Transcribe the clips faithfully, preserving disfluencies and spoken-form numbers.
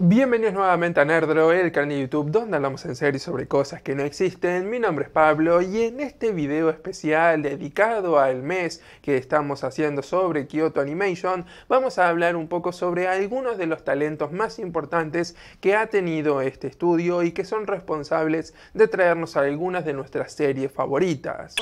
Bienvenidos nuevamente a Nerdro, el canal de YouTube donde hablamos en serio sobre cosas que no existen. Mi nombre es Pablo y en este video especial dedicado al mes que estamos haciendo sobre Kyoto Animation vamos a hablar un poco sobre algunos de los talentos más importantes que ha tenido este estudio y que son responsables de traernos algunas de nuestras series favoritas.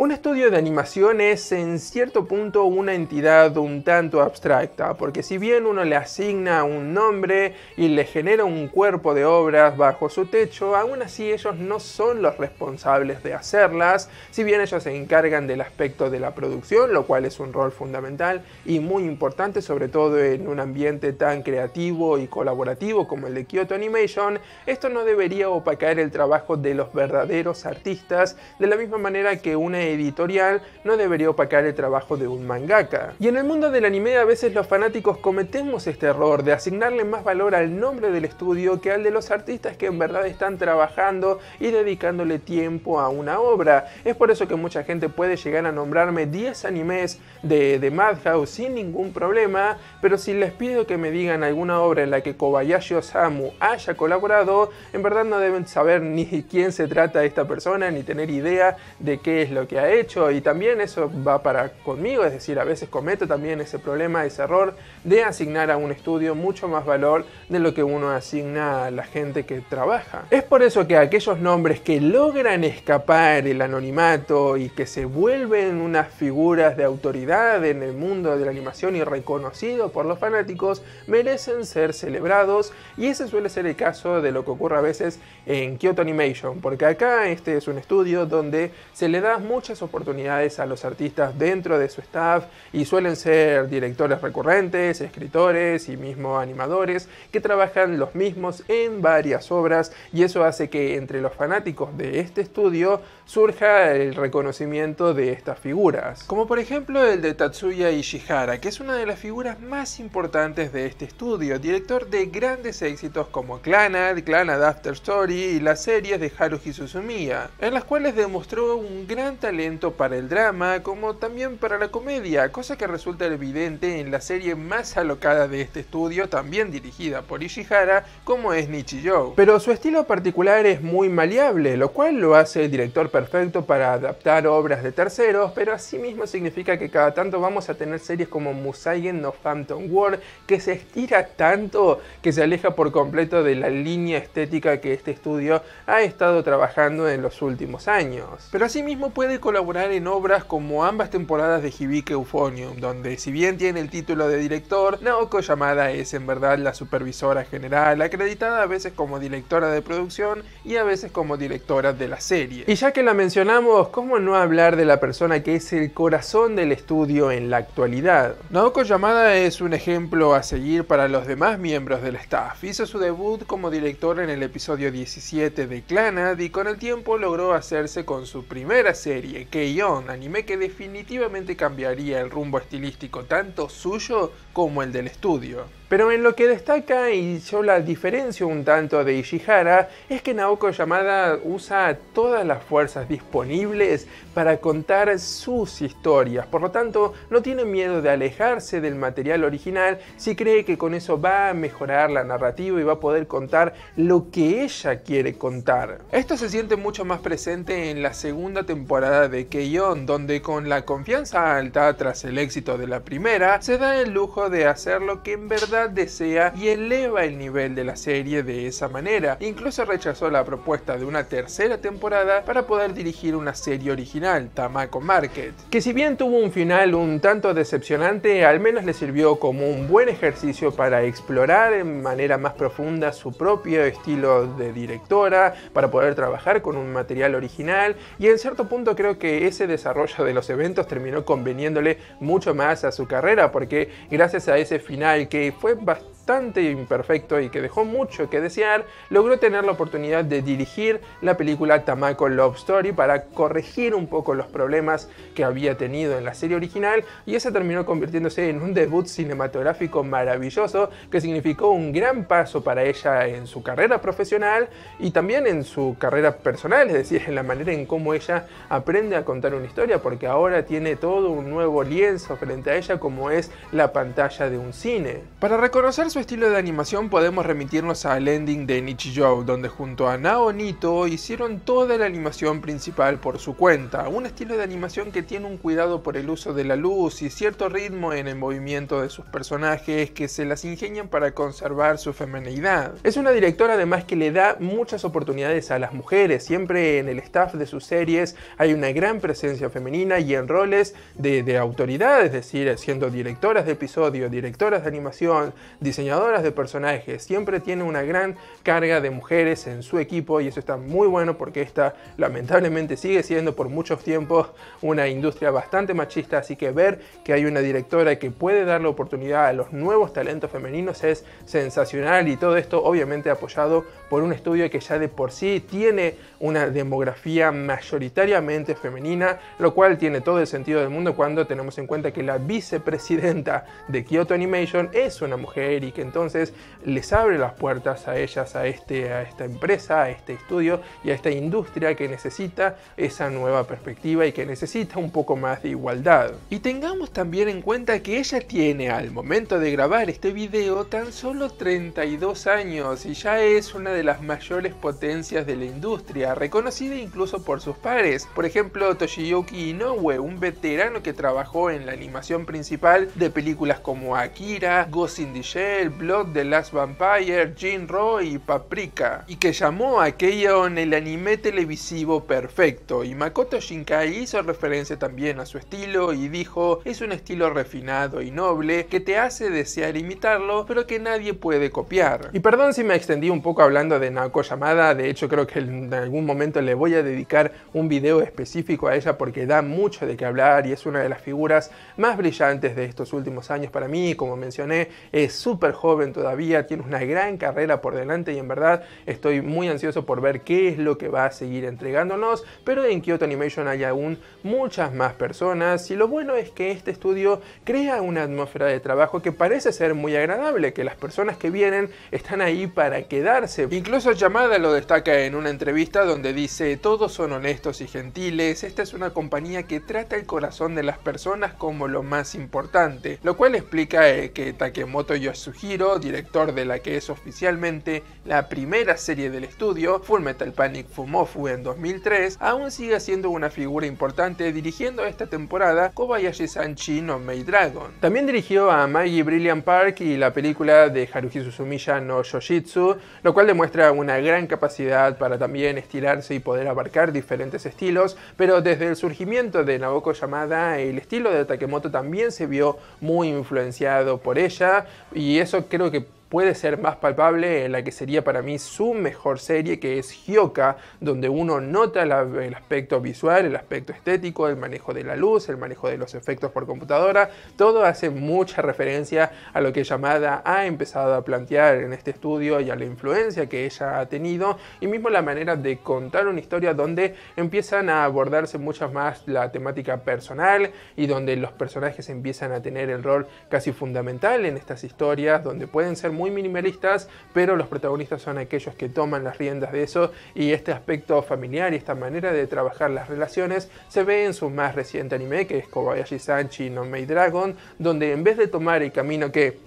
Un estudio de animación es en cierto punto una entidad un tanto abstracta, porque si bien uno le asigna un nombre y le genera un cuerpo de obras bajo su techo, aún así ellos no son los responsables de hacerlas, si bien ellos se encargan del aspecto de la producción, lo cual es un rol fundamental y muy importante, sobre todo en un ambiente tan creativo y colaborativo como el de Kyoto Animation. Esto no debería opacar el trabajo de los verdaderos artistas, de la misma manera que una editorial no debería opacar el trabajo de un mangaka. Y en el mundo del anime a veces los fanáticos cometemos este error de asignarle más valor al nombre del estudio que al de los artistas que en verdad están trabajando y dedicándole tiempo a una obra. Es por eso que mucha gente puede llegar a nombrarme diez animes de, de Madhouse sin ningún problema, pero si les pido que me digan alguna obra en la que Kobayashi Osamu haya colaborado, en verdad no deben saber ni quién se trata esta persona ni tener idea de qué es lo que ha hecho. Y también eso va para conmigo, es decir, a veces cometo también ese problema, ese error de asignar a un estudio mucho más valor de lo que uno asigna a la gente que trabaja. Es por eso que aquellos nombres que logran escapar el anonimato y que se vuelven unas figuras de autoridad en el mundo de la animación y reconocidos por los fanáticos merecen ser celebrados, y ese suele ser el caso de lo que ocurre a veces en Kyoto Animation, porque acá este es un estudio donde se le da muy muchas oportunidades a los artistas dentro de su staff, y suelen ser directores recurrentes, escritores y mismo animadores que trabajan los mismos en varias obras, y eso hace que entre los fanáticos de este estudio surja el reconocimiento de estas figuras, como por ejemplo el de Tatsuya Ishihara, que es una de las figuras más importantes de este estudio, director de grandes éxitos como Clannad, Clannad After Story y las series de Haruhi Suzumiya, en las cuales demostró un gran talento talento para el drama como también para la comedia, cosa que resulta evidente en la serie más alocada de este estudio, también dirigida por Ishihara, como es Nichijou. Pero su estilo particular es muy maleable, lo cual lo hace el director perfecto para adaptar obras de terceros, pero asimismo significa que cada tanto vamos a tener series como Musaigen no Phantom World, que se estira tanto que se aleja por completo de la línea estética que este estudio ha estado trabajando en los últimos años. Pero asimismo puede colaborar en obras como ambas temporadas de Hibike Euphonium, donde si bien tiene el título de director, Naoko Yamada es en verdad la supervisora general, acreditada a veces como directora de producción y a veces como directora de la serie. Y ya que la mencionamos, ¿cómo no hablar de la persona que es el corazón del estudio en la actualidad? Naoko Yamada es un ejemplo a seguir para los demás miembros del staff. Hizo su debut como director en el episodio diecisiete de Clannad y con el tiempo logró hacerse con su primera serie, K-On, anime que definitivamente cambiaría el rumbo estilístico tanto suyo como el del estudio. Pero en lo que destaca, y yo la diferencio un tanto de Ishihara, es que Naoko Yamada usa todas las fuerzas disponibles para contar sus historias, por lo tanto no tiene miedo de alejarse del material original si cree que con eso va a mejorar la narrativa y va a poder contar lo que ella quiere contar. Esto se siente mucho más presente en la segunda temporada de K-On, donde con la confianza alta tras el éxito de la primera, se da el lujo de hacer lo que en verdad desea y eleva el nivel de la serie de esa manera. Incluso rechazó la propuesta de una tercera temporada para poder dirigir una serie original, Tamako Market, que si bien tuvo un final un tanto decepcionante, al menos le sirvió como un buen ejercicio para explorar en manera más profunda su propio estilo de directora, para poder trabajar con un material original, y en cierto punto creo que ese desarrollo de los eventos terminó conveniéndole mucho más a su carrera, porque gracias a ese final que fue bastante bastante imperfecto y que dejó mucho que desear, logró tener la oportunidad de dirigir la película Tamako Love Story para corregir un poco los problemas que había tenido en la serie original, y esa terminó convirtiéndose en un debut cinematográfico maravilloso que significó un gran paso para ella en su carrera profesional y también en su carrera personal, es decir, en la manera en cómo ella aprende a contar una historia, porque ahora tiene todo un nuevo lienzo frente a ella como es la pantalla de un cine. Para reconocer su estilo de animación podemos remitirnos al ending de Nichijou, donde junto a Nao Nito hicieron toda la animación principal por su cuenta, un estilo de animación que tiene un cuidado por el uso de la luz y cierto ritmo en el movimiento de sus personajes que se las ingenian para conservar su feminidad. Es una directora además que le da muchas oportunidades a las mujeres, siempre en el staff de sus series hay una gran presencia femenina y en roles de, de autoridad, es decir, siendo directoras de episodio, directoras de animación, diseñadoras de personajes, siempre tiene una gran carga de mujeres en su equipo y eso está muy bueno porque esta lamentablemente sigue siendo por muchos tiempos una industria bastante machista, así que ver que hay una directora que puede dar la oportunidad a los nuevos talentos femeninos es sensacional, y todo esto obviamente apoyado por un estudio que ya de por sí tiene una demografía mayoritariamente femenina, lo cual tiene todo el sentido del mundo cuando tenemos en cuenta que la vicepresidenta de Kyoto Animation es una mujer y que entonces les abre las puertas a ellas, a, este, a esta empresa, a este estudio y a esta industria que necesita esa nueva perspectiva y que necesita un poco más de igualdad. Y tengamos también en cuenta que ella tiene al momento de grabar este video tan solo treinta y dos años y ya es una de las mayores potencias de la industria, reconocida incluso por sus pares. Por ejemplo, Toshiyuki Inoue, un veterano que trabajó en la animación principal de películas como Akira, Ghost in the Shell, Blood de Last Vampire, Jinro y Paprika, y que llamó a K-On el anime televisivo perfecto, y Makoto Shinkai hizo referencia también a su estilo y dijo: es un estilo refinado y noble que te hace desear imitarlo pero que nadie puede copiar. Y perdón si me extendí un poco hablando de Naoko Yamada, de hecho creo que en algún momento le voy a dedicar un video específico a ella porque da mucho de qué hablar y es una de las figuras más brillantes de estos últimos años para mí. Como mencioné, es súper joven todavía, tiene una gran carrera por delante y en verdad estoy muy ansioso por ver qué es lo que va a seguir entregándonos, pero en Kyoto Animation hay aún muchas más personas y lo bueno es que este estudio crea una atmósfera de trabajo que parece ser muy agradable, que las personas que vienen están ahí para quedarse. Incluso Yamada lo destaca en una entrevista donde dice: todos son honestos y gentiles, esta es una compañía que trata el corazón de las personas como lo más importante, lo cual explica eh, que Takemoto Yasuhiro, director de la que es oficialmente la primera serie del estudio, Full Metal Panic Fumofu en dos mil tres, aún sigue siendo una figura importante dirigiendo esta temporada Kobayashi-san Chi no Maid Dragon. También dirigió a Amagi Brilliant Park y la película de Haruhi Suzumiya no Shoujitsu, lo cual demuestra una gran capacidad para también estirarse y poder abarcar diferentes estilos, pero desde el surgimiento de Naoko Yamada el estilo de Takemoto también se vio muy influenciado por ella y eso creo que puede ser más palpable en la que sería para mí su mejor serie, que es Hyoka, donde uno nota la, el aspecto visual, el aspecto estético, el manejo de la luz, el manejo de los efectos por computadora, todo hace mucha referencia a lo que Yamada ha empezado a plantear en este estudio y a la influencia que ella ha tenido, y mismo la manera de contar una historia donde empiezan a abordarse muchas más la temática personal y donde los personajes empiezan a tener el rol casi fundamental en estas historias, donde pueden ser muy minimalistas, pero los protagonistas son aquellos que toman las riendas de eso, y este aspecto familiar y esta manera de trabajar las relaciones se ve en su más reciente anime, que es Kobayashi-san Chi no Maid Dragon, donde en vez de tomar el camino que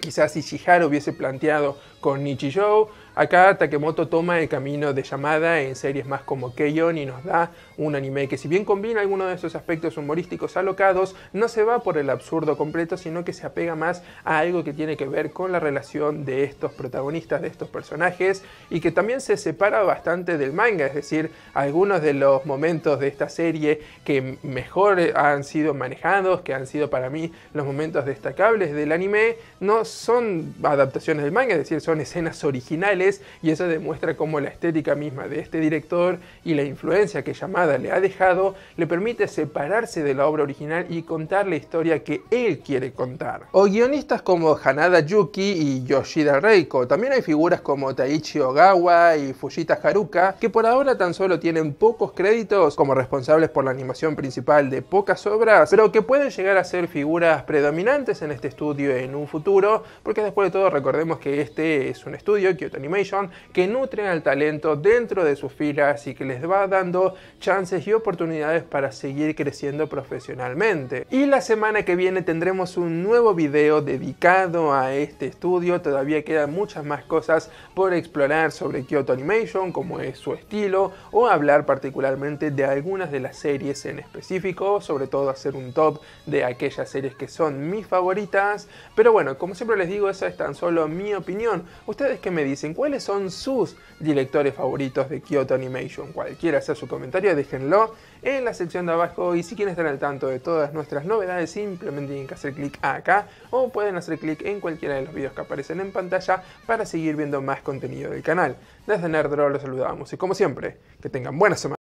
quizás Ishihara hubiese planteado con Nichijou, acá Takemoto toma el camino de Yamada en series más como K-On y nos da un anime que si bien combina algunos de esos aspectos humorísticos alocados, no se va por el absurdo completo, sino que se apega más a algo que tiene que ver con la relación de estos protagonistas, de estos personajes, y que también se separa bastante del manga, es decir, algunos de los momentos de esta serie que mejor han sido manejados, que han sido para mí los momentos destacables del anime, no son adaptaciones del manga, es decir, son escenas originales, y eso demuestra cómo la estética misma de este director y la influencia que Yamada Yamada le ha dejado le permite separarse de la obra original y contar la historia que él quiere contar. O guionistas como Hanada Yuki y Yoshida Reiko. También hay figuras como Taichi Ogawa y Fujita Haruka, que por ahora tan solo tienen pocos créditos como responsables por la animación principal de pocas obras, pero que pueden llegar a ser figuras predominantes en este estudio en un futuro, porque después de todo recordemos que este es un estudio, Kyoto Animation, que nutre al talento dentro de sus filas y que les va dando chances y oportunidades para seguir creciendo profesionalmente. Y la semana que viene tendremos un nuevo video dedicado a este estudio. Todavía quedan muchas más cosas por explorar sobre Kyoto Animation, como es su estilo, o hablar particularmente de algunas de las series en específico, sobre todo hacer un top de aquellas series que son mis favoritas. Pero bueno, como siempre les digo, esa es tan solo mi opinión. ¿Ustedes qué me dicen? ¿Cuáles son sus directores favoritos de Kyoto Animation? Cualquiera sea su comentario, déjenlo en la sección de abajo, y si quieren estar al tanto de todas nuestras novedades, simplemente tienen que hacer clic acá, o pueden hacer clic en cualquiera de los videos que aparecen en pantalla para seguir viendo más contenido del canal. Desde Nerdro los saludamos y, como siempre, que tengan buena semana.